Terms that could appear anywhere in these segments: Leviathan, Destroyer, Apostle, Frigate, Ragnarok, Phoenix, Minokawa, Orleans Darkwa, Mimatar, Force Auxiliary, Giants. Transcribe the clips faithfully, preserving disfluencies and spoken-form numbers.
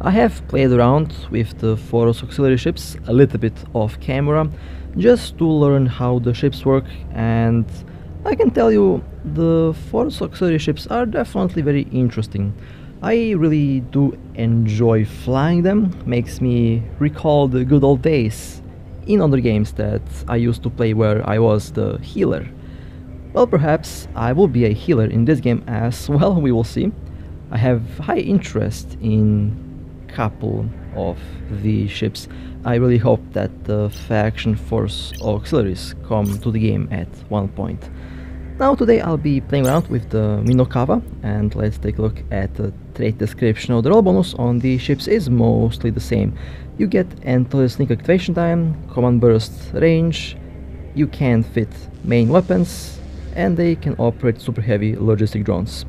I have played around with the Force Auxiliary ships a little bit off camera, just to learn how the ships work, and I can tell you the Force Auxiliary ships are definitely very interesting. I really do enjoy flying them, makes me recall the good old days in other games that I used to play where I was the healer. Well, perhaps I will be a healer in this game as well, we will see. I have high interest in a couple of the ships. I really hope that the faction Force Auxiliaries come to the game at one point. Now today I'll be playing around with the Minokawa, and let's take a look at the trait description. Now, the roll bonus on the ships is mostly the same. You get endless sneak activation time, command burst range, you can fit main weapons, and they can operate super heavy logistic drones.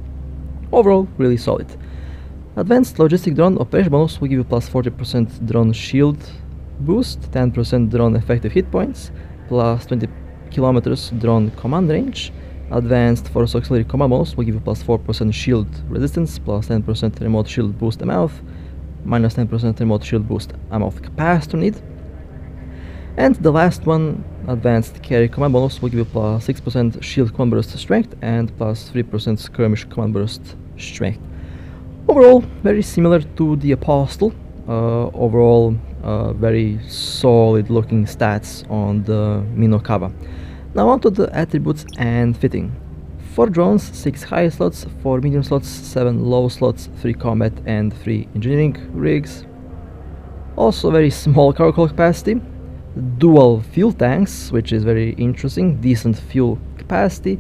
Overall, really solid. Advanced logistic drone operation bonus will give you plus forty percent drone shield boost, ten percent drone effective hit points, plus twenty kilometers drone command range. Advanced Force Auxiliary command bonus will give you plus four percent shield resistance, plus ten percent remote shield boost amount, minus ten percent remote shield boost amount capacitor need. And the last one, Advanced Carry command bonus, will give you plus six percent shield command burst strength and plus three percent skirmish command burst strength. Overall, very similar to the Apostle. Uh, overall, uh, very solid looking stats on the Minokawa. Now on to the attributes and fitting. four drones, six high slots, four medium slots, seven low slots, three combat and three engineering rigs. Also very small cargo capacity. Dual fuel tanks, which is very interesting, decent fuel capacity,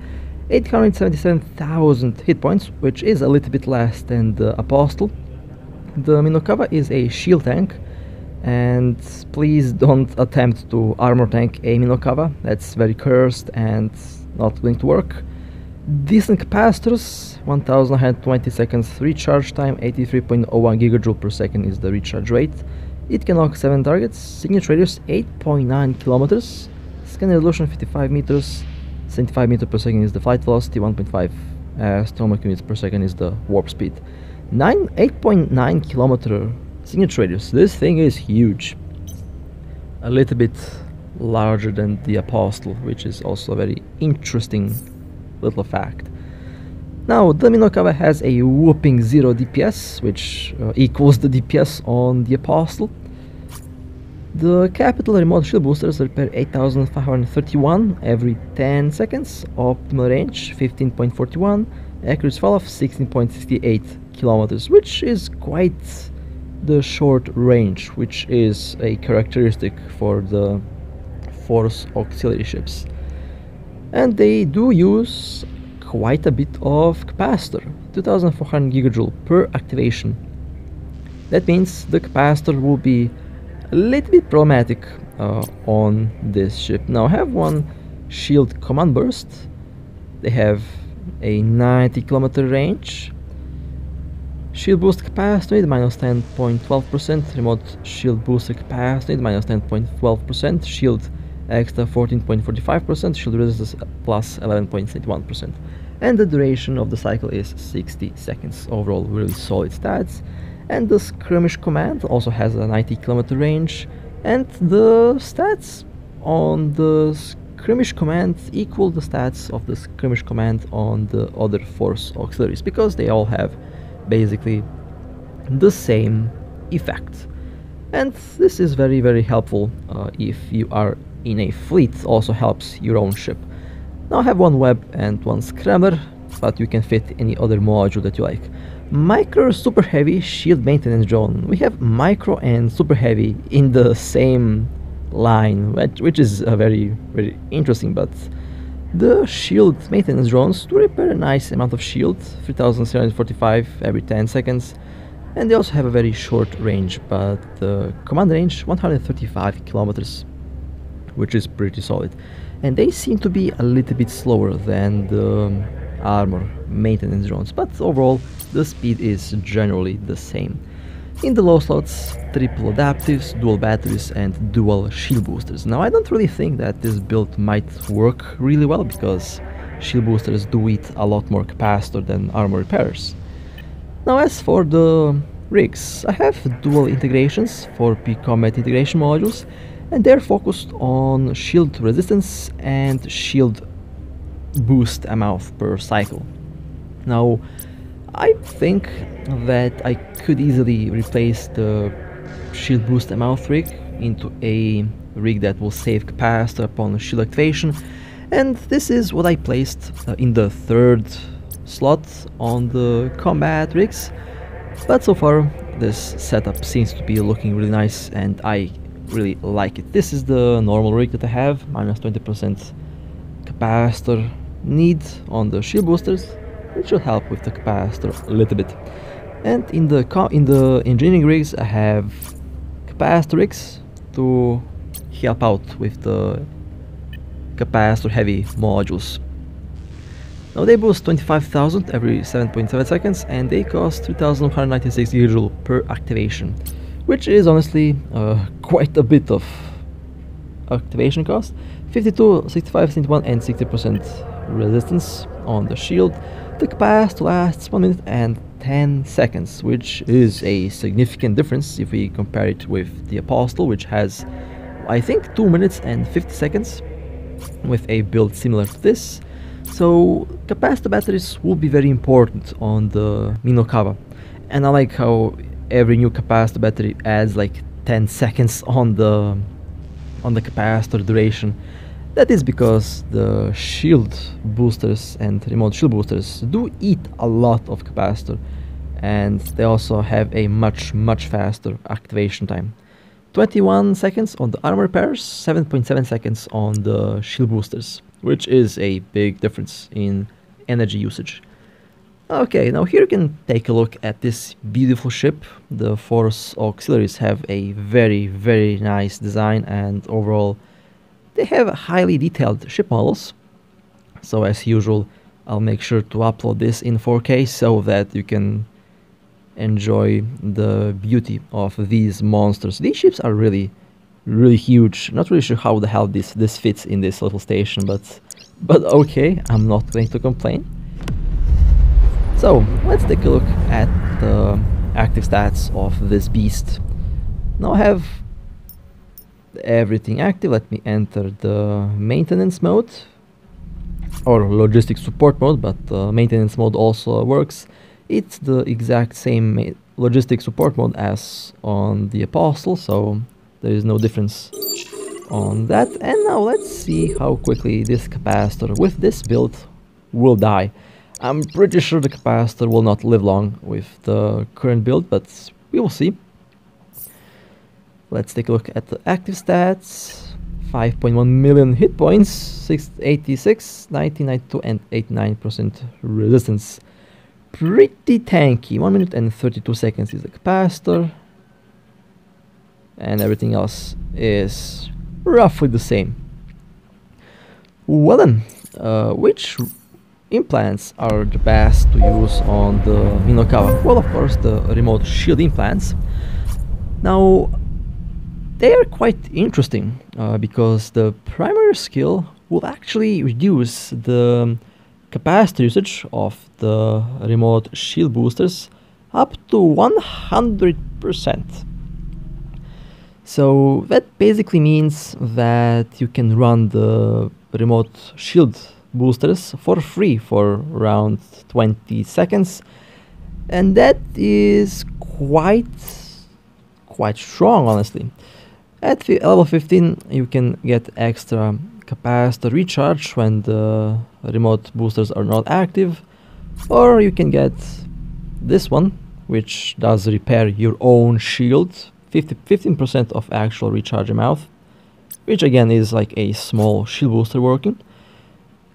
eight hundred seventy-seven thousand hit points, which is a little bit less than the Apostle. The Minokawa is a shield tank, and please don't attempt to armor tank a Minokawa, that's very cursed and not going to work. Decent capacitors, one thousand one hundred twenty seconds recharge time, eighty-three point zero one gigajoule per second is the recharge rate. It can knock seven targets, signature radius eight point nine kilometers, scan resolution fifty-five meters, seventy-five meters per second is the flight velocity, one point five astronomical units per second is the warp speed. eight point nine kilometer signature radius, this thing is huge. A little bit larger than the Apostle, which is also a very interesting little fact. Now, the Minokawa has a whopping zero D P S, which uh, equals the D P S on the Apostle. The capital remote shield boosters repair eight thousand five hundred thirty-one every ten seconds, optimal range fifteen point four one, accuracy fall off sixteen point six eight kilometers, which is quite the short range, which is a characteristic for the Force Auxiliary ships. And they do use quite a bit of capacitor, two thousand four hundred gigajoule per activation. That means the capacitor will be a little bit problematic uh, on this ship. Now I have one shield command burst, they have a ninety kilometer range, shield boost capacity minus ten point one two percent, remote shield booster capacity minus ten point one two percent, shield extra fourteen point four five percent, shield resistance plus eleven point eight one percent. And the duration of the cycle is sixty seconds. Overall, really solid stats. And the skirmish command also has a ninety kilometer range, and the stats on the skirmish command equal the stats of the skirmish command on the other Force Auxiliaries, because they all have basically the same effect. And this is very very helpful uh, if you are in a fleet, also helps your own ship. Now I have one web and one scrambler, but you can fit any other module that you like. Micro super heavy shield maintenance drone. We have micro and super heavy in the same line, which is a very very interesting, but the shield maintenance drones do repair a nice amount of shield, three thousand seven hundred forty-five every ten seconds, and they also have a very short range, but the command range one hundred thirty-five kilometers, which is pretty solid. And they seem to be a little bit slower than the armor maintenance drones, but overall the speed is generally the same. In the low slots, triple adaptives, dual batteries and dual shield boosters. Now I don't really think that this build might work really well, because shield boosters do eat a lot more capacitor than armor repairs. Now as for the rigs. I have dual integrations for P combat integration modules, and they're focused on shield resistance and shield boost amount per cycle. Now, I think that I could easily replace the shield boost amount rig into a rig that will save capacitor upon shield activation, and this is what I placed uh, in the third slot on the combat rigs. But so far this setup seems to be looking really nice and I really like it. This is the normal rig that I have, minus twenty percent capacitor need on the shield boosters, which should help with the capacitor a little bit. And in the co in the engineering rigs I have capacitor rigs to help out with the capacitor heavy modules. Now they boost twenty-five thousand every seven point seven seconds and they cost three thousand one hundred ninety-six usual per activation, which is honestly uh, quite a bit of activation cost. fifty-two, sixty-five, seventy-one and sixty percent resistance on the shield. The capacitor lasts one minute and ten seconds, which is a significant difference if we compare it with the Apostle, which has I think two minutes and fifty seconds with a build similar to this. So capacitor batteries will be very important on the Minokawa, and I like how every new capacitor battery adds like ten seconds on the on the capacitor duration. That is because the shield boosters and remote shield boosters do eat a lot of capacitor, and they also have a much much faster activation time. twenty-one seconds on the armor pairs, seven point seven seconds on the shield boosters, which is a big difference in energy usage. Okay, now here you can take a look at this beautiful ship. The Force Auxiliaries have a very, very nice design, and overall they have highly detailed ship models. So as usual, I'll make sure to upload this in four K so that you can enjoy the beauty of these monsters. These ships are really, really huge. Not really sure how the hell this this fits in this little station, but but okay, I'm not going to complain. So let's take a look at the active stats of this beast. Now I have everything active. Let me enter the maintenance mode or logistic support mode, but uh, maintenance mode also works. It's the exact same logistic support mode as on the Apostle, so there is no difference on that. And now let's see how quickly this capacitor with this build will die. I'm pretty sure the capacitor will not live long with the current build, but we will see. Let's take a look at the active stats. five point one million hit points, six eighty-six, nineteen ninety-two and eighty-nine percent resistance. Pretty tanky. One minute and thirty-two seconds is the capacitor, and everything else is roughly the same. Well then, uh, which implants are the best to use on the Minokawa? Well, of course, the remote shield implants. Now they are quite interesting uh, because the primary skill will actually reduce the capacitor usage of the remote shield boosters up to one hundred percent. So that basically means that you can run the remote shield boosters for free for around twenty seconds, and that is quite quite strong, honestly. At level fifteen you can get extra capacitor recharge when the remote boosters are not active, or you can get this one, which does repair your own shield, fifteen percent of actual recharge amount, which again is like a small shield booster working.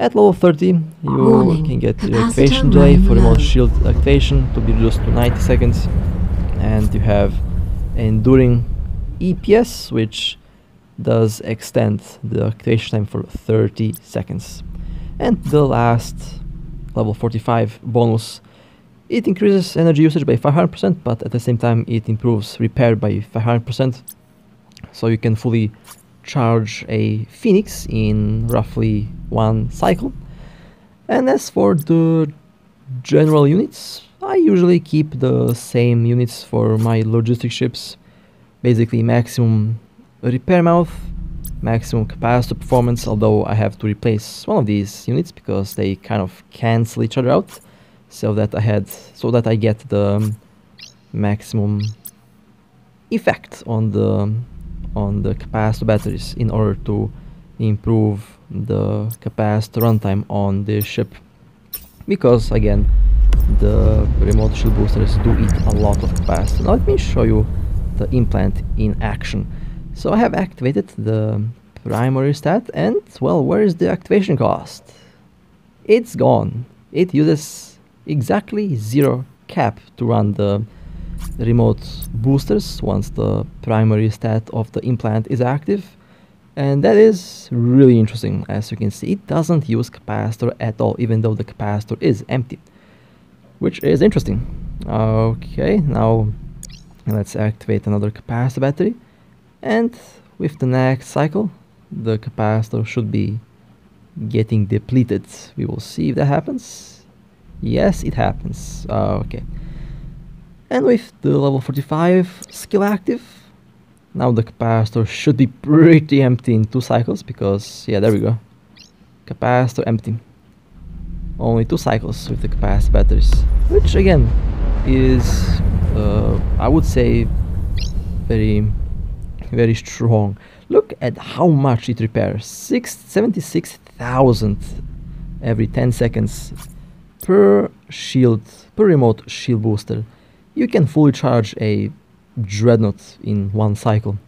At level thirty you Warning. can get your activation delay for remote shield activation to be reduced to ninety seconds, and you have enduring E P S, which does extend the activation time for thirty seconds. And the last, level forty-five bonus, it increases energy usage by five hundred percent, but at the same time it improves repair by five hundred percent, so you can fully charge a Phoenix in roughly one cycle. And as for the general units, I usually keep the same units for my logistic ships. Basically maximum repair mouth, maximum capacitor performance, although I have to replace one of these units because they kind of cancel each other out, so that I had so that I get the maximum effect on the on the capacitor batteries in order to improve the capacitor runtime on this ship, because again the remote shield boosters do eat a lot of capacitor. Now let me show you the implant in action. So I have activated the primary stat, and well, where is the activation cost? It's gone. It uses exactly zero cap to run the remote boosters once the primary stat of the implant is active, and that is really interesting. As you can see, it doesn't use capacitor at all, even though the capacitor is empty, which is interesting. Okay, now let's activate another capacitor battery, and with the next cycle the capacitor should be getting depleted. We will see if that happens. Yes, it happens. Okay, and with the level forty-five skill active, now the capacitor should be pretty empty in two cycles, because, yeah, there we go. Capacitor empty. Only two cycles with the capacitor batteries, which again is, uh, I would say, very, very strong. Look at how much it repairs. seventy-six thousand every ten seconds per shield, per remote shield booster. You can fully charge a dreadnought in one cycle.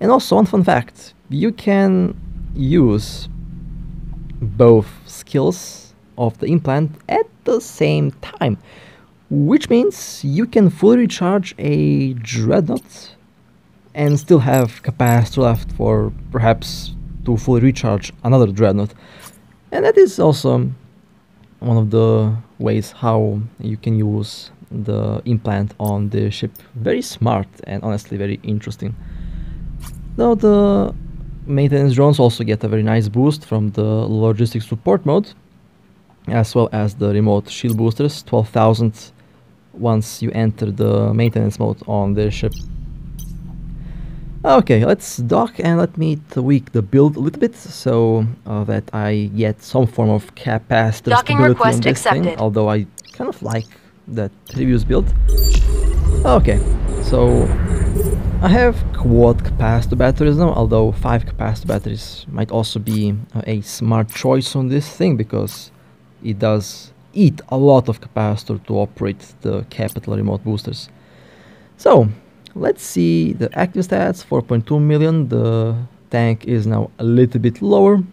And also, one fun fact, you can use both skills of the implant at the same time, which means you can fully recharge a dreadnought and still have capacitor left for perhaps to fully recharge another dreadnought. And that is also one of the ways how you can use the implant on the ship. Very smart and honestly very interesting. Now the maintenance drones also get a very nice boost from the logistics support mode, as well as the remote shield boosters, twelve thousand once you enter the maintenance mode on the ship. Okay, let's dock and let me tweak the build a little bit so uh, that I get some form of capacitor docking stability request on this accepted. Thing, although I kind of like that previous build. Okay, so I have quad capacitor batteries now, although five capacitor batteries might also be uh, a smart choice on this thing, because it does eat a lot of capacitor to operate the capital remote boosters. So let's see the active stats. Four point two million. The tank is now a little bit lower.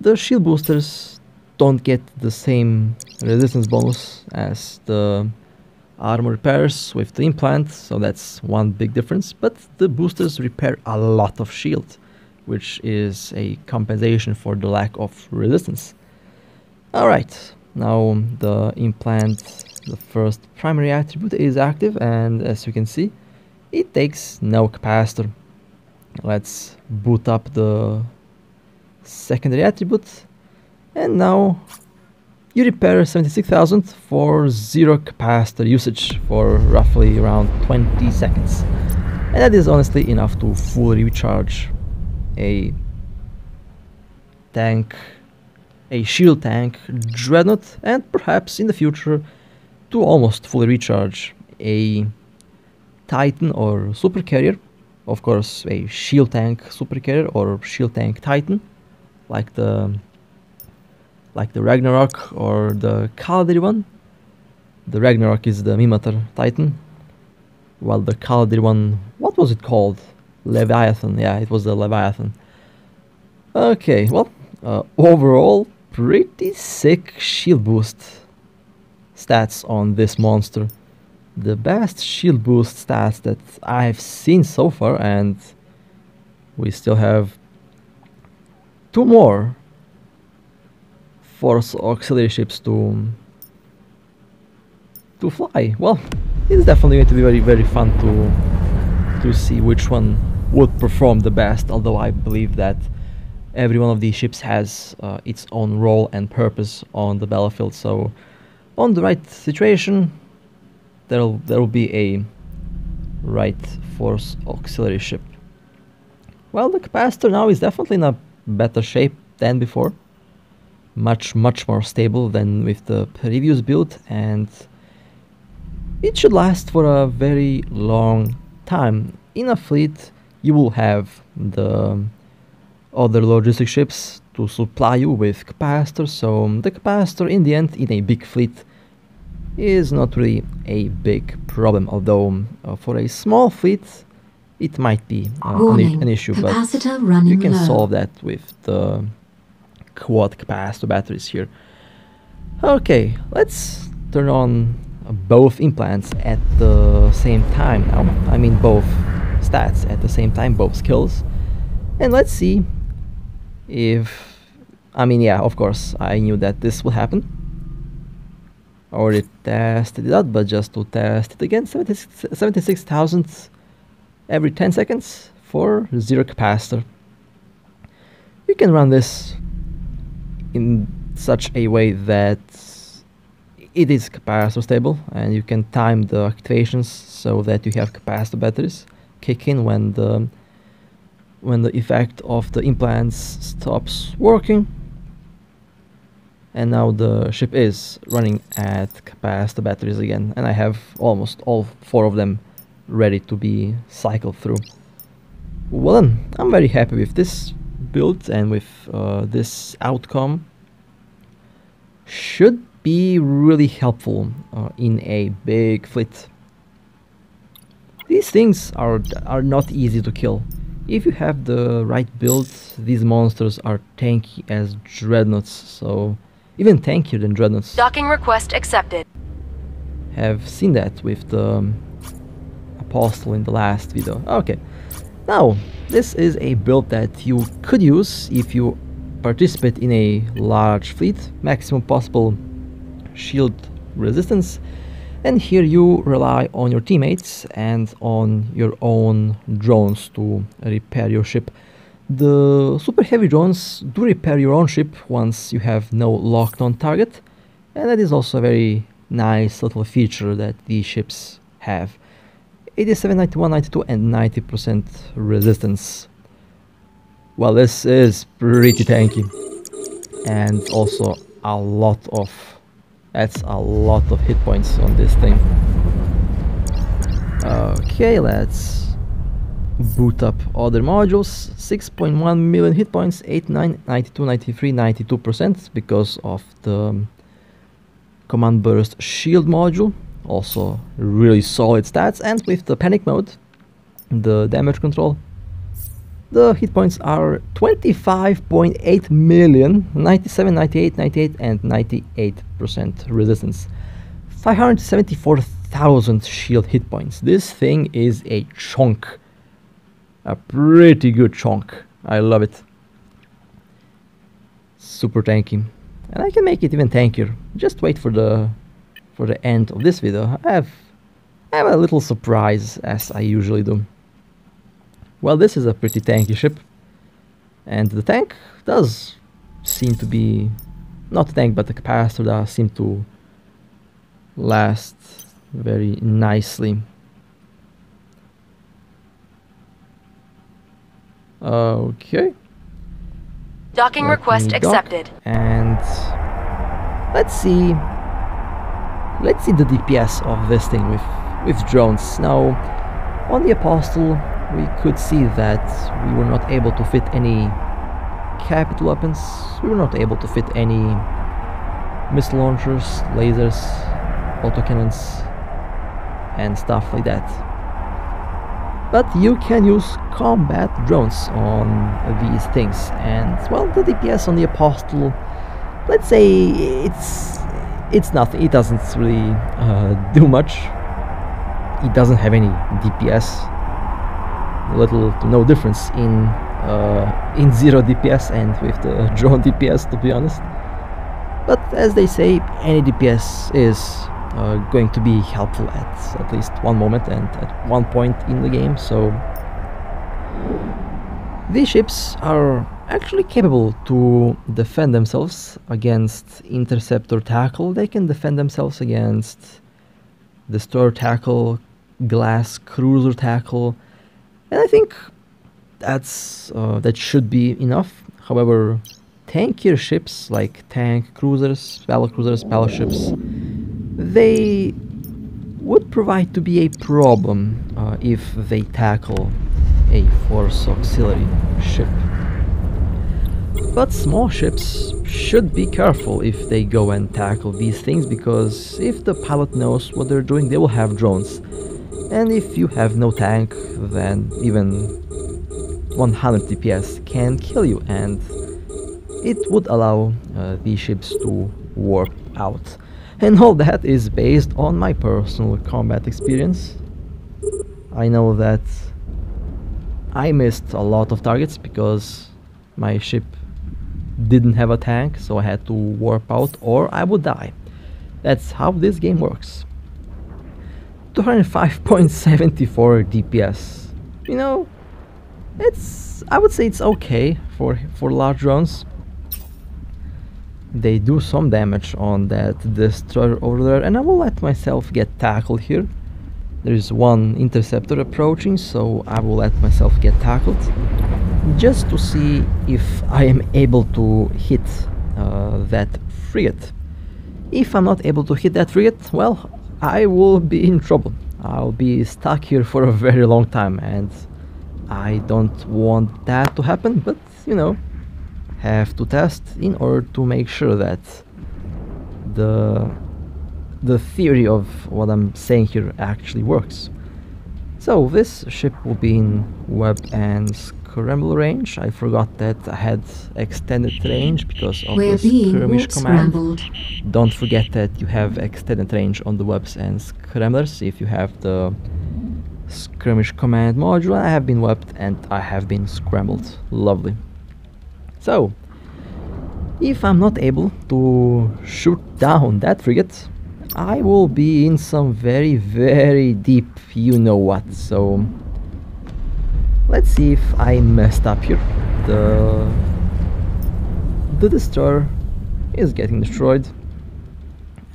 The shield boosters don't get the same resistance bonus as the armor repairs with the implant, so that's one big difference, but the boosters repair a lot of shield, which is a compensation for the lack of resistance. Alright, now the implant, the first primary attribute, is active, and as you can see it takes no capacitor. Let's boot up the secondary attribute, and now you repair seventy-six thousand for zero capacitor usage for roughly around twenty seconds, and that is honestly enough to fully recharge a tank, a shield tank dreadnought, and perhaps in the future to almost fully recharge a Titan or supercarrier, of course a shield tank supercarrier or shield tank Titan, like the like the Ragnarok or the Caldery one. The Ragnarok is the Mimatar Titan, while the Caldery one, what was it called? Leviathan, yeah, it was the Leviathan. Okay, well, uh, overall, pretty sick shield boost stats on this monster. The best shield boost stats that I've seen so far, and we still have two more Force Auxiliary ships to to fly. Well, it's definitely going to be very very fun to to see which one would perform the best, although I believe that every one of these ships has uh, its own role and purpose on the battlefield, so on the right situation, there'll there'll be a right Force Auxiliary ship. Well, the capacitor now is definitely in a better shape than before. Much, much more stable than with the previous build, and it should last for a very long time. In a fleet, you will have the other logistic ships to supply you with capacitors, so the capacitor in the end, in a big fleet, is not really a big problem, although uh, for a small fleet, it might be uh, an, an issue, capacitor but you can low. solve that with the quad capacitor batteries here. Okay, let's turn on uh, both implants at the same time now. I mean both stats at the same time, both skills. And let's see if... I mean, yeah, of course, I knew that this would happen. I already tested it out, but just to test it again, seventy-six thousand every ten seconds for zero capacitor. You can run this in such a way that it is capacitor stable, and you can time the activations so that you have capacitor batteries kick in when the when the effect of the implants stops working. And now the ship is running at capacitor batteries again, and I have almost all four of them ready to be cycled through. Well then, I'm very happy with this build and with uh, this outcome. Should be really helpful uh, in a big fleet. These things are, are not easy to kill. If you have the right build, these monsters are tanky as dreadnoughts, so even tankier than dreadnoughts. Docking request accepted. Have seen that with the Apostle in the last video. Okay, now this is a build that you could use if you participate in a large fleet, maximum possible shield resistance. And here you rely on your teammates and on your own drones to repair your ship. The super heavy drones do repair your own ship once you have no locked on target, and that is also a very nice little feature that these ships have. eighty-seven, ninety-one, ninety-two and ninety percent resistance. Well, this is pretty tanky, and also a lot of... that's a lot of hit points on this thing. Okay, let's boot up other modules. six point one million hit points, eighty-nine, ninety-two, ninety-three, ninety-two percent because of the Command Burst Shield module. Also really solid stats, and with the panic mode, the damage control, the hit points are twenty-five point eight million, ninety-seven, ninety-eight, ninety-eight and ninety-eight percent resistance. five hundred seventy-four thousand shield hit points. This thing is a chunk. A pretty good chunk. I love it. Super tanky. And I can make it even tankier. Just wait for the for the end of this video. I have I have a little surprise, as I usually do. Well, this is a pretty tanky ship, and the tank does seem to be, not the tank, but the capacitor does seem to last very nicely. Okay. Docking request accepted. And let's see, let's see the D P S of this thing with, with drones. Now, on the Apostle, we could see that we were not able to fit any capital weapons, we were not able to fit any missile launchers, lasers, autocannons, and stuff like that. But you can use combat drones on these things, and well, the D P S on the Apostle, let's say it's it's nothing, it doesn't really uh, do much, it doesn't have any D P S. Little to no difference in uh, in zero D P S and with the drone D P S, to be honest. But as they say, any D P S is uh, going to be helpful at at least one moment and at one point in the game. So these ships are actually capable to defend themselves against interceptor tackle. They can defend themselves against destroyer tackle, glass cruiser tackle, and I think that's uh, that should be enough. However, tankier ships like tank cruisers, battlecruisers, battleships, they would provide to be a problem uh, if they tackle a Force Auxiliary ship. But small ships should be careful if they go and tackle these things, because if the pilot knows what they're doing, they will have drones. And if you have no tank, then even one hundred D P S can kill you, and it would allow uh, these ships to warp out. And all that is based on my personal combat experience. I know that I missed a lot of targets because my ship didn't have a tank, so I had to warp out or I would die. That's how this game works. two oh five point seven four D P S. You know, it's, I would say it's okay for for large drones. They do some damage on that destroyer over there, and I will let myself get tackled here. There is one interceptor approaching, so I will let myself get tackled just to see if I am able to hit uh, that frigate. If I'm not able to hit that frigate, well, I will be in trouble. I'll be stuck here for a very long time, and I don't want that to happen, but you know, have to test in order to make sure that the the theory of what I'm saying here actually works. So this ship will be in web and scramble range. I forgot that I had extended range because of the skirmish command. Scrambled. Don't forget that you have extended range on the webs and scramblers if you have the skirmish command module. I have been webbed and I have been scrambled. Lovely. So, if I'm not able to shoot down that frigate, I will be in some very, very deep you-know-what. So, let's see if I messed up here. The, the destroyer is getting destroyed,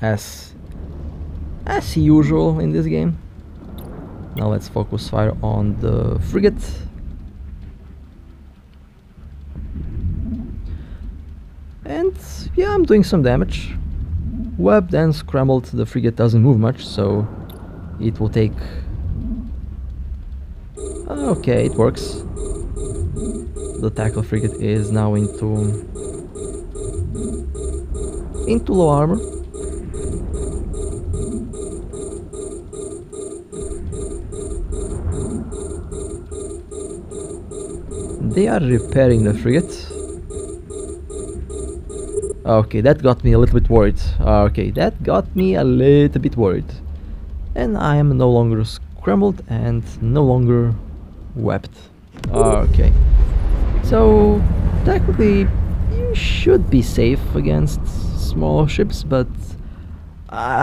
as, as usual in this game. Now let's focus fire on the frigate. And yeah, I'm doing some damage. Webbed and scrambled, the frigate doesn't move much, so it will take... Okay, it works. The tackle frigate is now into... into low armor. They are repairing the frigate. Okay, that got me a little bit worried. Okay, that got me a little bit worried. And I am no longer scrambled and no longer webbed. Okay. So, technically, you should be safe against small ships, but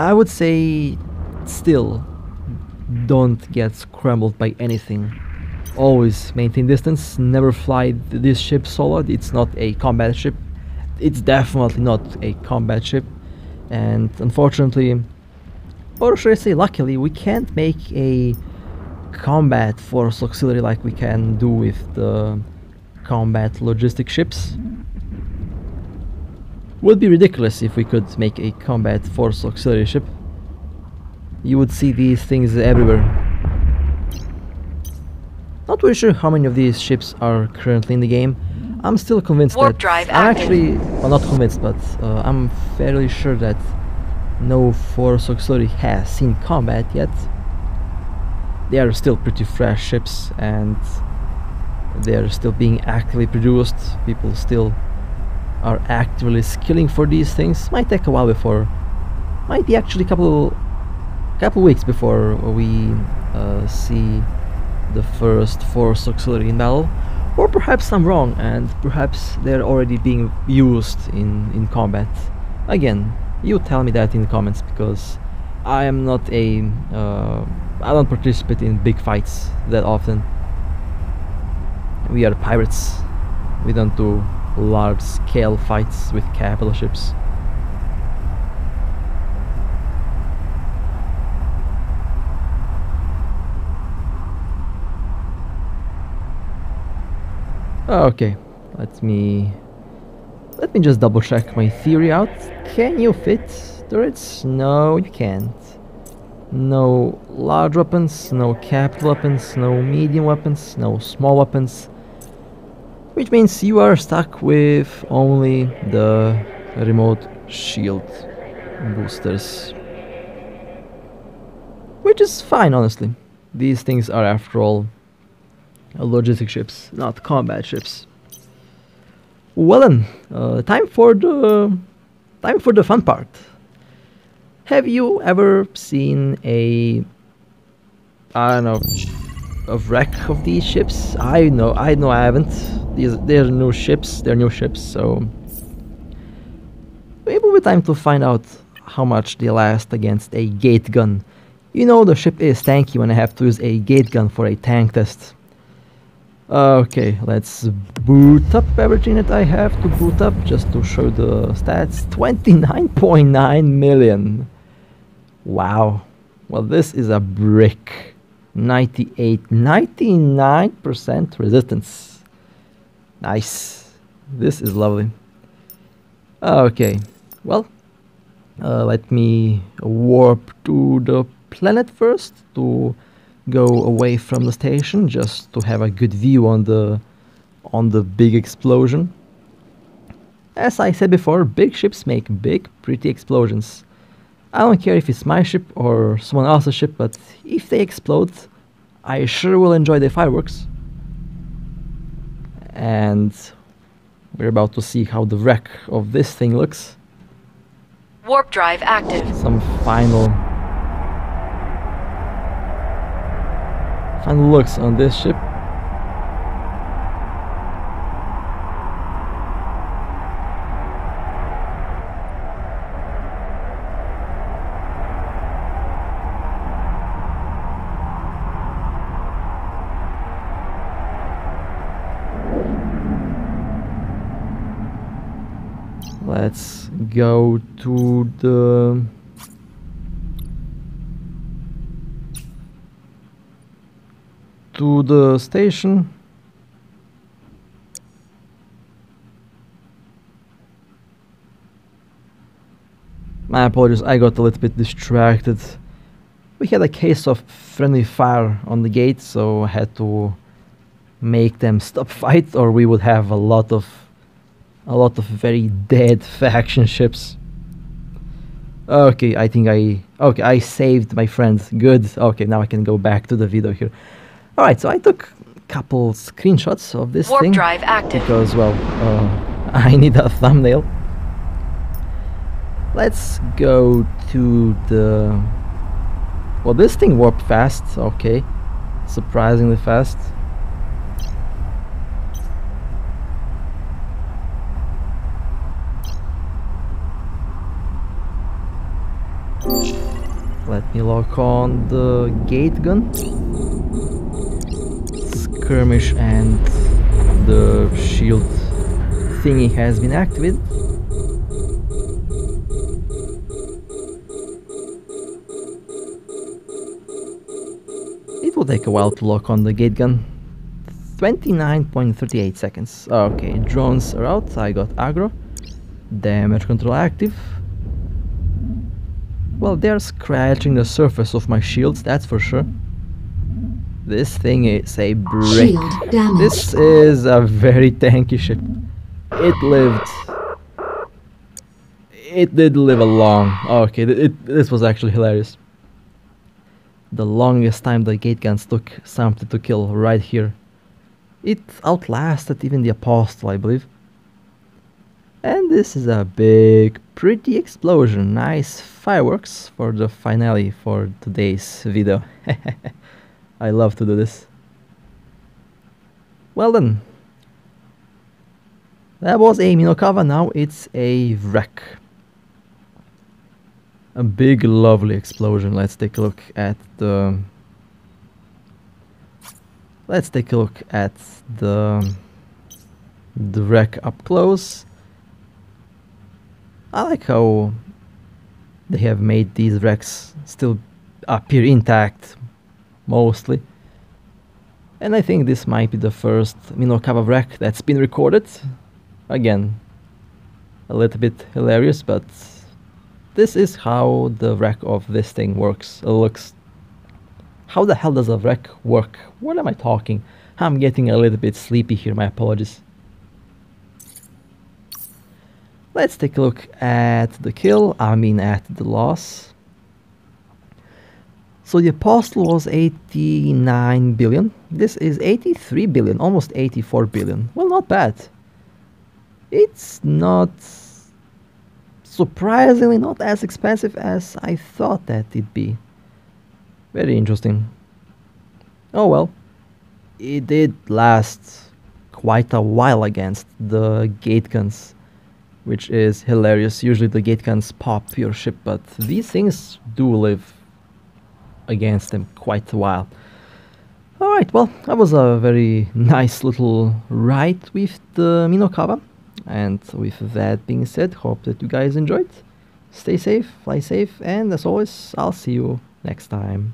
I would say still don't get scrambled by anything. Always maintain distance, never fly this ship solo. It's not a combat ship. It's definitely not a combat ship, and unfortunately, or should I say luckily, we can't make a combat Force Auxiliary like we can do with the combat logistic ships. Would be ridiculous if we could make a combat Force Auxiliary ship. You would see these things everywhere. Not really sure how many of these ships are currently in the game. I'm still convinced Warp that drive I'm active. actually, well, not convinced, but uh, I'm fairly sure that no Force Auxiliary has seen combat yet. They are still pretty fresh ships, and they are still being actively produced. People still are actively skilling for these things. Might take a while before, might be actually a couple, couple weeks before we uh, see the first Force Auxiliary in battle. Or perhaps I'm wrong, and perhaps they're already being used in, in combat. Again, you tell me that in the comments, because I am not a... Uh, I don't participate in big fights that often. We are pirates. We don't do large scale fights with capital ships. Okay, let me let me just double check my theory out. Can you fit turrets? No, you can't. No large weapons, no capital weapons, no medium weapons, no small weapons. Which means you are stuck with only the remote shield boosters. Which is fine, honestly. These things are, after all, logistic ships, not combat ships. Well then, uh, time for the time for the fun part. Have you ever seen a I don't know a wreck of these ships? I know, I know, I haven't. These they're new ships. They're new ships, so maybe with time to find out how much they last against a gate gun. You know, the ship is tanky when I have to use a gate gun for a tank test. Okay, let's boot up everything that I have to boot up just to show the stats. twenty-nine point nine million. Wow. Well, this is a brick. ninety-eight, ninety-nine percent resistance. Nice. This is lovely. Okay, well, uh, let me warp to the planet first to go away from the station just to have a good view on the on the big explosion. As I said before, big ships make big pretty explosions. I don't care if it's my ship or someone else's ship, but if they explode, I sure will enjoy the fireworks. And we're about to see how the wreck of this thing looks. Warp drive active. Some final And looks on this ship. Let's go to the to the station. My apologies, I got a little bit distracted. We had a case of friendly fire on the gate, so I had to make them stop fight, or we would have a lot of a lot of very dead faction ships. Okay, I think I okay I saved my friends. Good. Okay, now I can go back to the video here. Alright, so I took a couple screenshots of this Warp thing drive active. because, well, uh, I need a thumbnail. Let's go to the... Well, this thing warped fast, okay. Surprisingly fast. Let me lock on the gate gun. Skirmish and the shield thingy has been activated. It will take a while to lock on the gate gun. twenty-nine point three eight seconds. Okay, drones are out. I got aggro. Damage control active. Well, they're scratching the surface of my shields, that's for sure. This thing is a brick. This is a very tanky ship. It lived. It did live a long. Okay, it, it, this was actually hilarious. The longest time the gate guns took something to kill right here. It outlasted even the Apostle, I believe. And this is a big, pretty explosion. Nice fireworks for the finale for today's video. I love to do this. Well then, that was a Minokawa, now it's a wreck. A big lovely explosion. Let's take a look at the... Let's take a look at the the wreck up close. I like how they have made these wrecks still appear intact, mostly. And I think this might be the first Minokawa wreck that's been recorded. Again, a little bit hilarious, but this is how the wreck of this thing works. It looks... How the hell does a wreck work? What am I talking? I'm getting a little bit sleepy here, my apologies. Let's take a look at the kill, I mean at the loss. So the Apostle was eighty-nine billion. This is eighty-three billion, almost eighty-four billion. Well, not bad. It's not... surprisingly not as expensive as I thought that it'd be. Very interesting. Oh well. It did last quite a while against the gate guns, which is hilarious. Usually the gate guns pop your ship, but these things do live against them quite a while. Alright, well, that was a very nice little ride with the Minokawa. And with that being said, hope that you guys enjoyed. Stay safe, fly safe, and as always, I'll see you next time.